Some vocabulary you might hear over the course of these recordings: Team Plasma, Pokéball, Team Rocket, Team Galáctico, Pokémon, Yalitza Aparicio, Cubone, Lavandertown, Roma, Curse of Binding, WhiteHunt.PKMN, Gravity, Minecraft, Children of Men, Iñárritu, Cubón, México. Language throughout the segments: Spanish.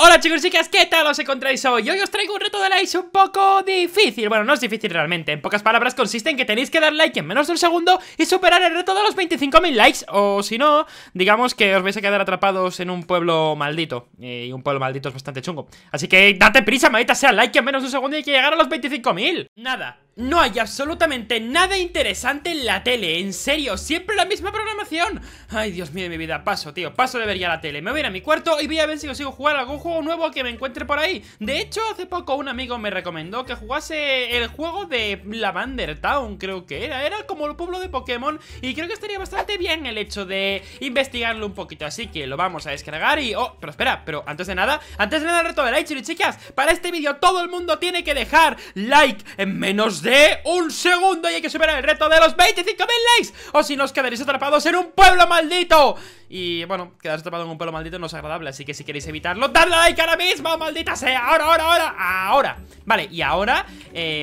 Hola chicos y chicas, ¿qué tal os encontráis hoy? Hoy os traigo un reto de likes un poco difícil. Bueno, no es difícil realmente, en pocas palabras consiste en que tenéis que dar like en menos de un segundo y superar el reto de los 25.000 likes. O si no, digamos que os vais a quedar atrapados en un pueblo maldito. Y un pueblo maldito es bastante chungo. Así que date prisa, maldita sea, like en menos de un segundo y hay que llegar a los 25.000. Nada. No hay absolutamente nada interesante en la tele, en serio, siempre la misma programación. Ay, Dios mío de mi vida, paso, tío, paso de ver ya la tele. Me voy a ir a mi cuarto y voy a ver si consigo jugar algún juego nuevo que me encuentre por ahí. De hecho, hace poco un amigo me recomendó que jugase el juego de Lavandertown, creo que era como el pueblo de Pokémon. Y creo que estaría bastante bien el hecho de investigarlo un poquito, así que lo vamos a descargar y... Oh, pero espera, pero antes de nada el reto de like, chicas. Para este vídeo todo el mundo tiene que dejar like en menos de un segundo y hay que superar el reto de los 25.000 likes, o si no os quedaréis atrapados en un pueblo maldito. Y bueno, quedarse atrapado en un pueblo maldito no es agradable, así que si queréis evitarlo, dadle like ahora mismo, maldita sea. Ahora. Vale, y ahora,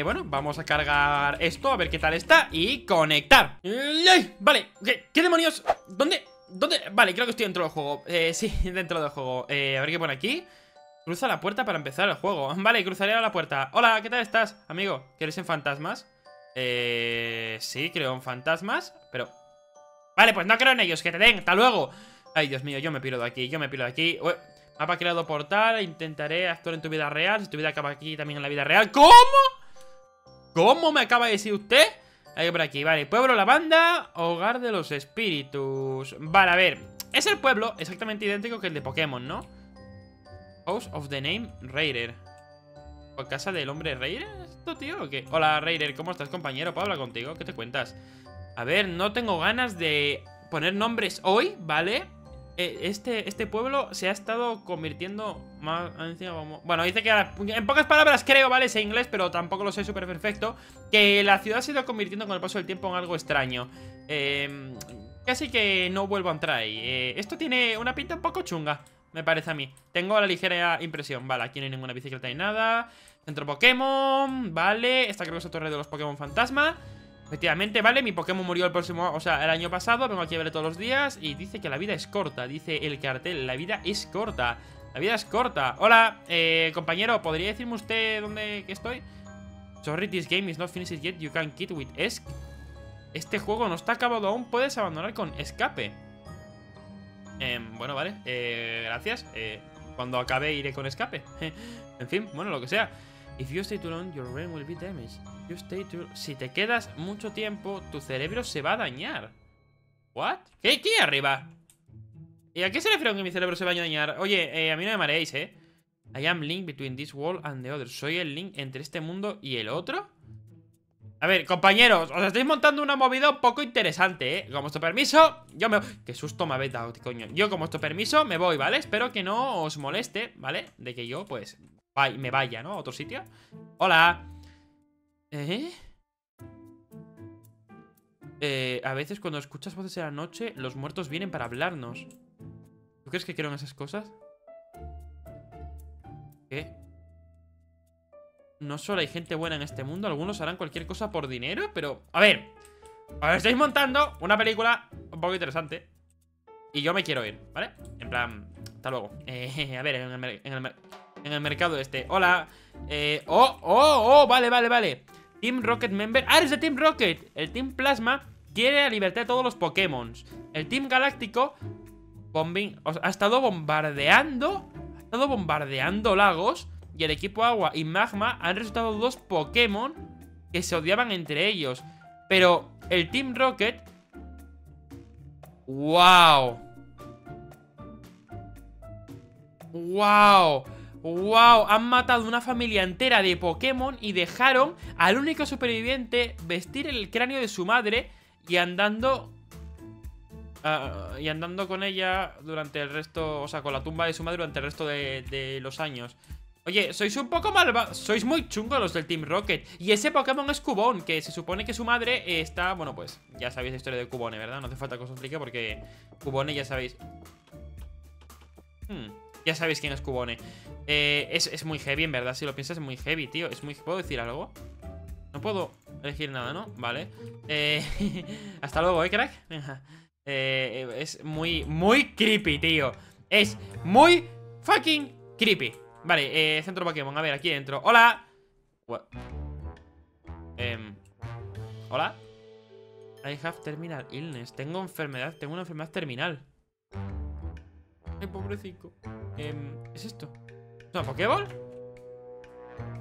bueno, vamos a cargar esto, a ver qué tal está, y conectar. Vale, ¿qué demonios? ¿Dónde? Vale, creo que estoy dentro del juego. Sí, dentro del juego. A ver qué pone aquí. Cruza la puerta para empezar el juego. Vale, cruzaré a la puerta. Hola, ¿qué tal estás, amigo? ¿Quieres en fantasmas? Sí, creo en fantasmas. Pero... Vale, pues no creo en ellos. Que te den, hasta luego. Ay, Dios mío, yo me piro de aquí. Ué. Mapa creado portal. Intentaré actuar en tu vida real. Si tu vida acaba aquí, también en la vida real. ¿Cómo? ¿Cómo me acaba de decir usted? Ahí por aquí, vale. Pueblo Lavanda, hogar de los espíritus. Vale, a ver. Es el pueblo exactamente idéntico que el de Pokémon, ¿no? House of the name Raider. ¿O casa del hombre Raider? ¿Esto, tío? ¿O qué? Hola, Raider, ¿cómo estás, compañero? ¿Puedo hablar contigo? ¿Qué te cuentas? A ver, no tengo ganas de poner nombres hoy, ¿vale? Este pueblo se ha estado convirtiendo más... Bueno, dice que ahora, en pocas palabras creo, ¿vale? Sé inglés, pero tampoco lo sé súper perfecto. Que la ciudad se ha ido convirtiendo con el paso del tiempo en algo extraño. Casi que no vuelvo a entrar ahí. Esto tiene una pinta un poco chunga, me parece a mí. Tengo la ligera impresión. Vale, aquí no hay ninguna bicicleta ni nada. Centro Pokémon, vale. Esta creo que es la torre de los Pokémon fantasma. Efectivamente, vale, mi Pokémon murió el año pasado, vengo aquí a verle todos los días. Y dice que la vida es corta, dice el cartel. La vida es corta. La vida es corta. Hola, compañero, ¿podría decirme usted dónde estoy? Sorry, this game is not finished yet. You can quit with ESC. Este juego no está acabado aún, puedes abandonar con escape. Bueno, vale, gracias. Cuando acabe iré con escape. En fin, bueno, lo que sea. If you stay too long, your brain will be damaged. Si te quedas mucho tiempo, tu cerebro se va a dañar. ¿What? ¿Qué hay arriba? ¿Y a qué se refiere que mi cerebro se va a dañar? Oye, a mí no me mareéis, I am link between this world and the other. ¿Soy el link entre este mundo y el otro? A ver, compañeros, os estáis montando una movida un poco interesante, Con vuestro permiso, yo me... Qué susto me habéis dado, coño. Yo con vuestro permiso me voy, ¿vale? Espero que no os moleste, ¿vale? De que yo, pues, me vaya, ¿no? A otro sitio. Hola. A veces cuando escuchas voces en la noche, los muertos vienen para hablarnos. ¿Tú crees que quieren esas cosas? ¿Qué? No solo hay gente buena en este mundo, algunos harán cualquier cosa por dinero, pero... A ver, os estáis montando una película un poco interesante. Y yo me quiero ir, ¿vale? En plan, hasta luego. A ver, en el mercado este. Hola. Vale. Team Rocket member. ¡Ah, eres de Team Rocket! El Team Plasma quiere la libertad de todos los Pokémon. El Team Galáctico ha estado bombardeando lagos. Y el equipo Agua y Magma han resultado dos Pokémon que se odiaban entre ellos. Pero el Team Rocket... ¡Wow! Han matado una familia entera de Pokémon y dejaron al único superviviente vestir el cráneo de su madre y andando... con ella durante el resto... O sea, con la tumba de su madre durante el resto de los años. Oye, sois un poco malvados, sois muy chungos los del Team Rocket. Y ese Pokémon es Cubón, que se supone que su madre está... Bueno, pues ya sabéis la historia de Cubone, ¿verdad? No hace falta que os explique porque Cubone ya sabéis. Ya sabéis quién es Cubone. Es muy heavy, en verdad, si lo piensas es muy heavy, tío. ¿Puedo decir algo? No puedo elegir nada, ¿no? Vale. Hasta luego, crack. Es muy creepy, tío. Es muy fucking Creepy. Vale, centro Pokémon. A ver, aquí entro. ¡Hola! ¿Hola? I have terminal illness. Tengo enfermedad. Tengo una enfermedad terminal. Ay, pobrecito. ¿Qué es esto? ¿Es una Pokéball?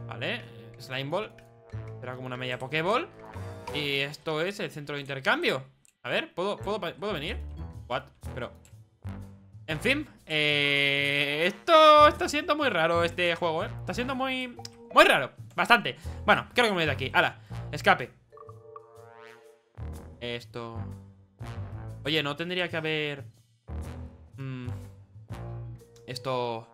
Vale. Slime Ball. Será como una media Pokéball. Y esto es el centro de intercambio. A ver, ¿puedo venir? What? Pero... En fin, esto está siendo muy raro este juego, Está siendo muy raro, bastante. Bueno, creo que me voy de aquí, ala, escape. Esto... Oye, no tendría que haber... Esto...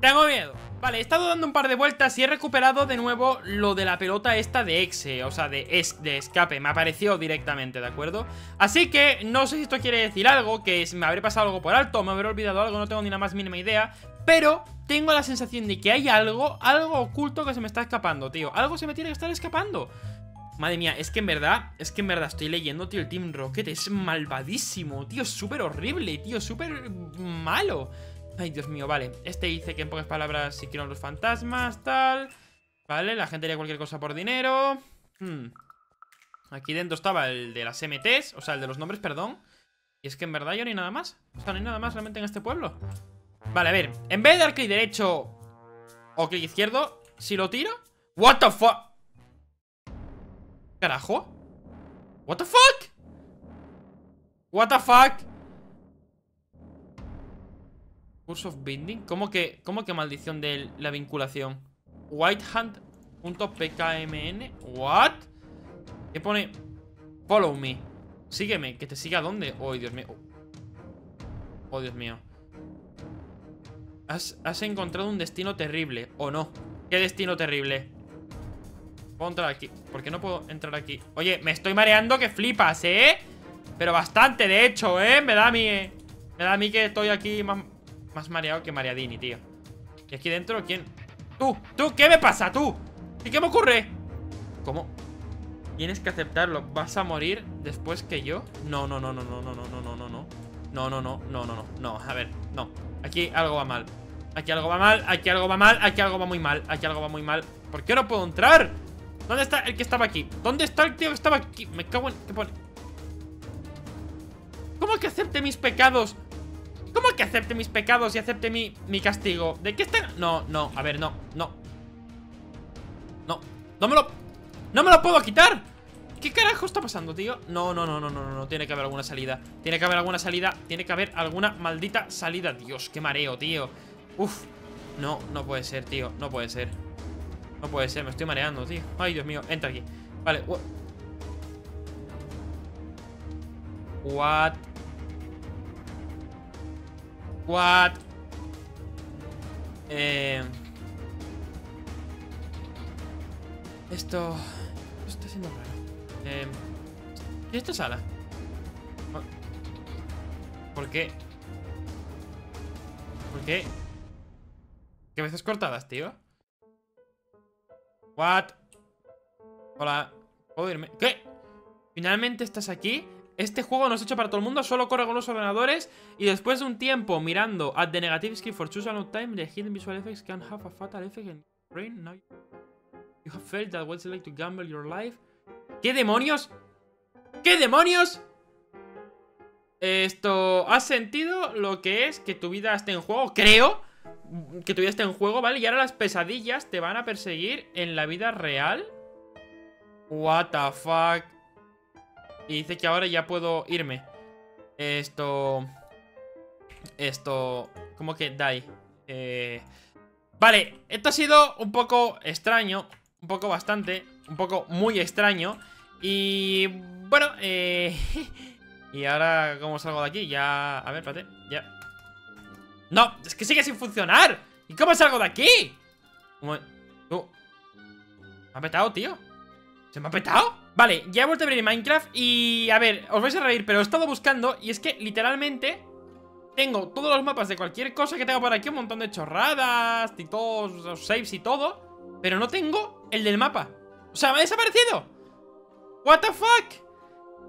Tengo miedo. Vale, he estado dando un par de vueltas y he recuperado de nuevo lo de la pelota esta de exe, o sea, de escape. Me apareció directamente, ¿de acuerdo? Así que no sé si esto quiere decir algo, que me habré pasado algo por alto, me habré olvidado algo, no tengo ni la más mínima idea. Pero tengo la sensación de que hay algo oculto que se me está escapando, tío. Algo se me tiene que estar escapando. Madre mía, es que en verdad estoy leyendo, tío, el Team Rocket es malvadísimo, tío, súper horrible, tío, súper malo. Ay, Dios mío, vale. Este dice que en pocas palabras si quieren los fantasmas, tal. Vale, la gente haría cualquier cosa por dinero. Aquí dentro estaba el de las MTs, o sea, el de los nombres, perdón. Y es que en verdad yo no hay nada más. O sea, no hay nada más realmente en este pueblo. Vale, a ver, en vez de dar clic derecho o clic izquierdo, si lo tiro... What the fuck? ¿Carajo? What the fuck? What the fuck? Curse of Binding. ¿Cómo que maldición de la vinculación? WhiteHunt.PKMN. ¿What? ¿Qué pone? Follow me. Sígueme. ¿Que te siga dónde? Oh, Dios mío. Oh, Dios mío. Has encontrado un destino terrible. ¿O no? ¿Qué destino terrible? Puedo entrar aquí. ¿Por qué no puedo entrar aquí? Oye, me estoy mareando que flipas, ¿eh? Pero bastante, de hecho, ¿eh? Me da a mí que estoy aquí más mareado que mareadini, tío. Y aquí dentro, ¿quién? ¡Tú! ¿Qué me pasa, tú? ¿Y qué me ocurre? ¿Cómo? Tienes que aceptarlo. ¿Vas a morir después que yo? No. A ver, no. Aquí algo va mal. Aquí algo va mal, aquí algo va mal, aquí algo va muy mal, aquí algo va muy mal. ¿Por qué no puedo entrar? ¿Dónde está el que estaba aquí? ¿Dónde está el tío que estaba aquí? Me cago en... ¿Qué pone? ¿Cómo que acepte mis pecados? ¿Cómo que acepte mis pecados y acepte mi castigo? ¿De qué están? No, a ver, no. No me lo puedo quitar. ¿Qué carajo está pasando, tío? No, tiene que haber alguna salida. Tiene que haber alguna maldita salida. Dios, qué mareo, tío. Uf, no puede ser, tío. No puede ser, me estoy mareando, tío. Ay, Dios mío, entra aquí. Vale, What? Esto está siendo raro. ¿Y esta sala? ¿Por qué? ¿Qué veces cortadas, tío? What? Hola. ¿Puedo irme? ¿Qué? ¿Finalmente estás aquí? Este juego no es hecho para todo el mundo, solo corre con los ordenadores. Y después de un tiempo mirando at the negative script for choose a long time, the hidden visual effects can have a fatal effect in your brain. Now you have felt that what's it like to gamble your life. ¿Qué demonios? ¿Qué demonios? Esto... ¿Has sentido lo que es que tu vida esté en juego? Creo que tu vida esté en juego, ¿vale? Y ahora las pesadillas te van a perseguir en la vida real. What the fuck. Y dice que ahora ya puedo irme. Esto... ¿Cómo que die? Vale, esto ha sido un poco extraño. Un poco bastante. Un poco muy extraño. Y... Bueno, Y ahora, ¿cómo salgo de aquí? Ya... A ver, espérate. Ya... ¡No! ¡Es que sigue sin funcionar! ¿Y cómo salgo de aquí? ¿Me ha petado, tío? ¿Se me ha petado? Vale, ya he vuelto a abrir Minecraft y... A ver, os vais a reír, pero he estado buscando y es que literalmente tengo todos los mapas de cualquier cosa que tengo por aquí. Un montón de chorradas y todos los saves y todo, pero no tengo el del mapa. O sea, me ha desaparecido. What the fuck.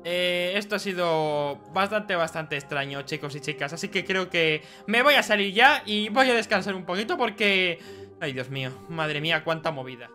Esto ha sido bastante extraño, chicos y chicas. Así que creo que me voy a salir ya y voy a descansar un poquito porque... Ay, Dios mío, madre mía, cuánta movida.